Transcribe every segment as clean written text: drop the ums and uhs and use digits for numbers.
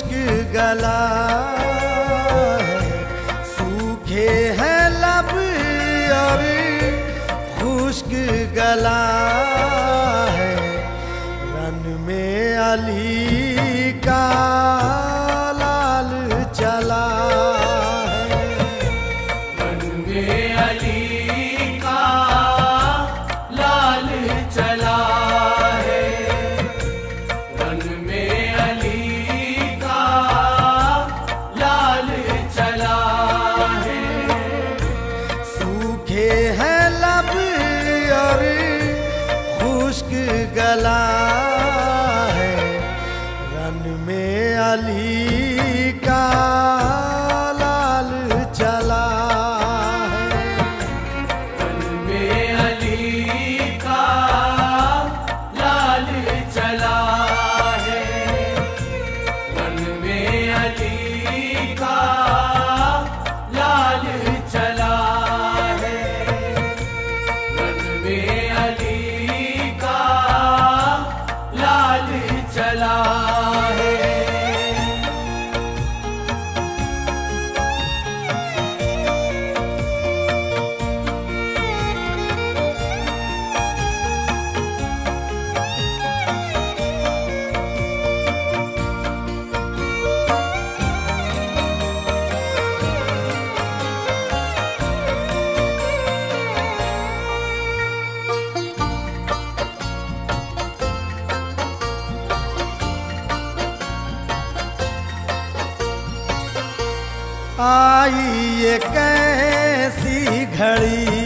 खुश्क गला है, सूखे है लब और खुश्क गला है। रन में अली का लाल चला है, रन में अली का लाल चला है, रन में खुश्क गला है। रन में अली का लाल चला है, रन में अली का लाल चला है, रन में अली का लाल चला है, रन में अली चला है। आई ये कैसी घड़ी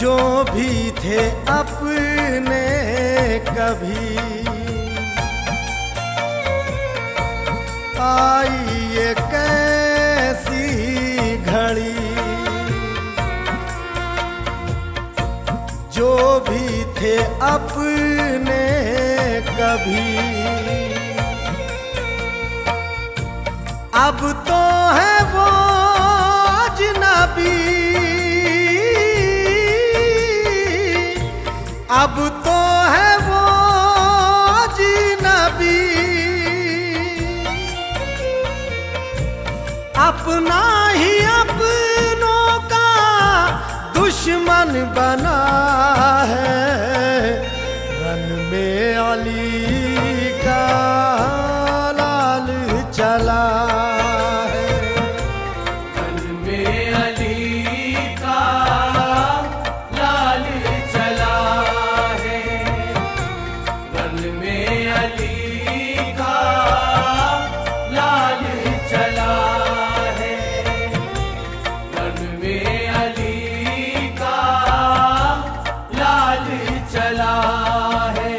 जो भी थे अपने कभी, आई ये कैसी घड़ी जो भी थे अपने कभी। अब तो है वो अजनबी, अब तो है वो अजनबी, अपना ही अपनों का दुश्मन बना है। रन में अली का लाल चला है, रन में अली का लाल चला है, रन में अली का लाल चला है, रन में अली का लाल चला है।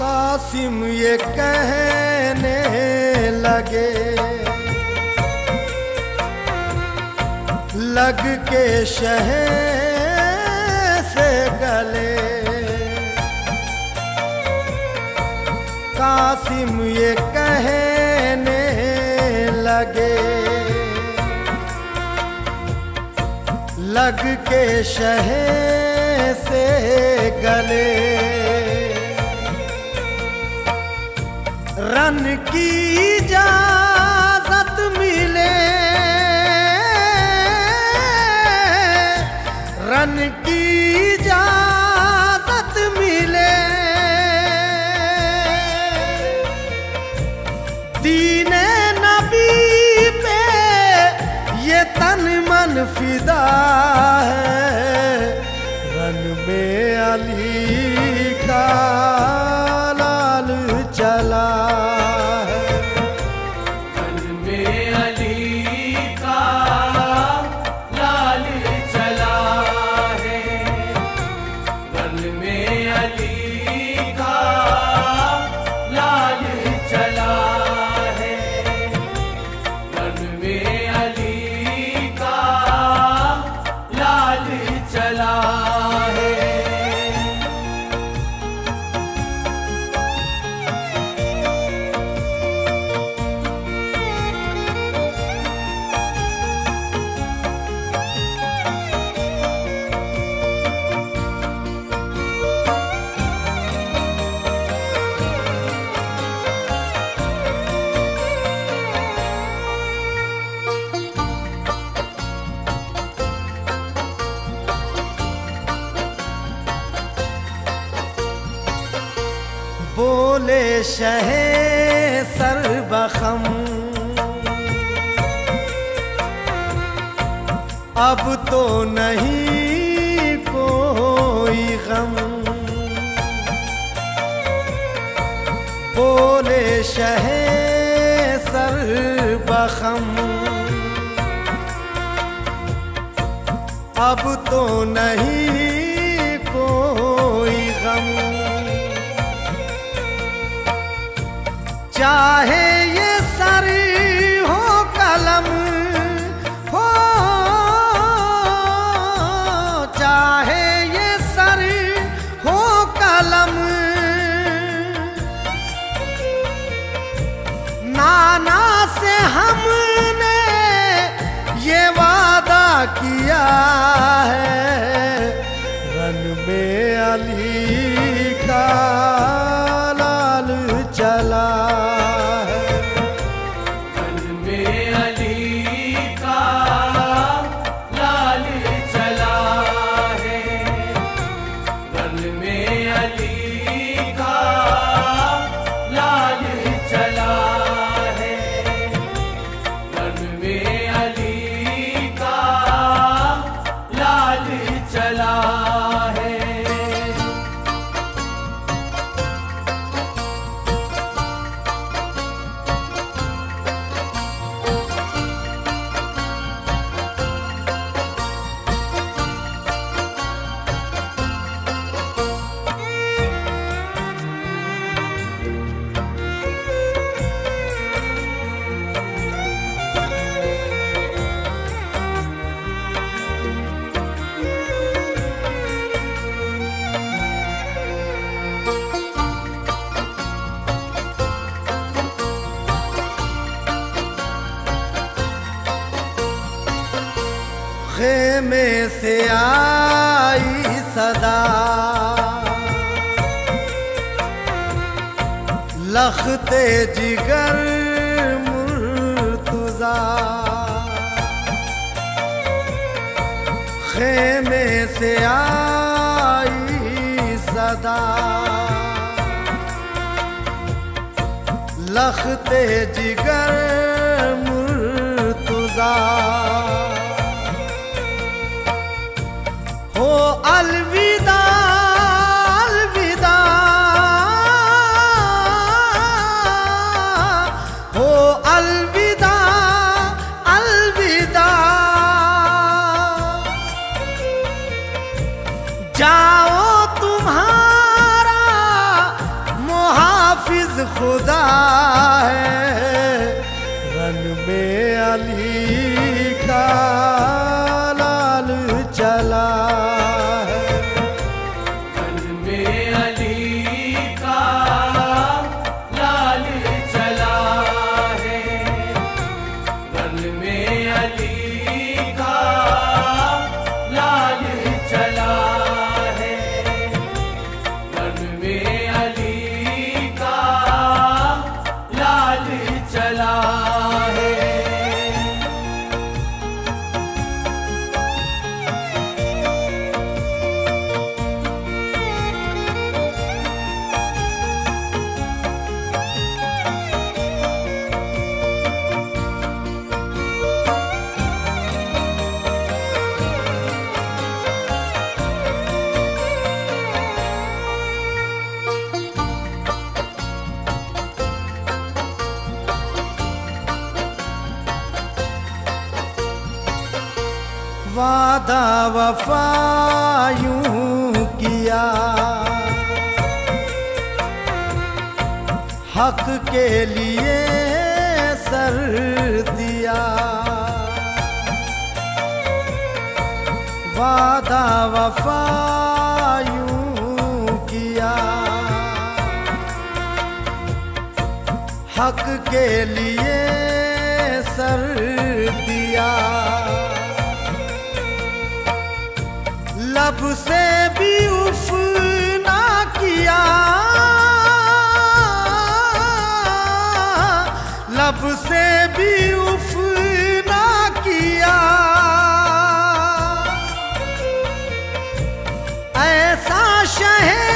कासिम ये कहने लगे लग के शहर से गले, कासिम ये कहने लगे लग के शहर से गले। रन की इजाजत मिले, रन की इजाजत मिले, दीने नबी पे ये तन मन फिदा है। रन में अली का लाल चला है, रन शहे सरबखम अब तो नहीं कोई गम। बोले शहे सरबखम अब तो नहीं कोई गम। चाहे ये सर हो कलम हो, चाहे ये सर हो कलम, नाना से हमने ये वादा किया है रन में अली का लाल चला। खेमे से आई सदा लखते जिगर मुर्तुजा। खेमे से आई सदा लखते जिगर मुर्तुजा। अलविदा अलविदा हो, अलविदा अलविदा जाओ तुम्हारा मुहाफिज खुदा है रन में अली का लाल चला। वादा वफा यूं किया हक के लिए सर दिया। वादा वफा यूं किया हक के लिए सर दिया। लब से भी उफ ना किया, लब से भी उफ ना किया, ऐसा शहे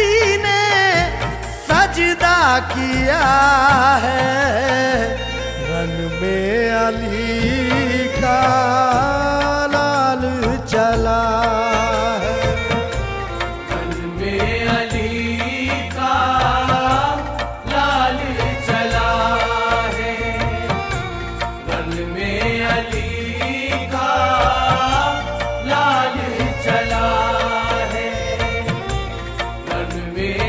दीने सजदा किया है रन में अली का लाल चला है, रन में अली का लाल चला है, रन में अली का लाल चला है, रन में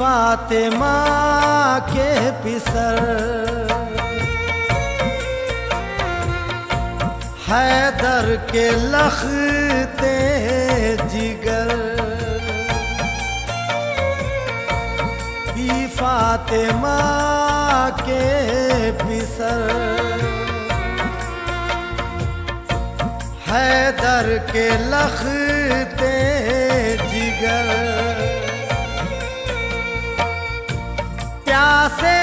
फातिमा के पिसर हैदर के लखते जिगर, बी फातिमा के पिसर हैदर के लखते जिगर, प्यासे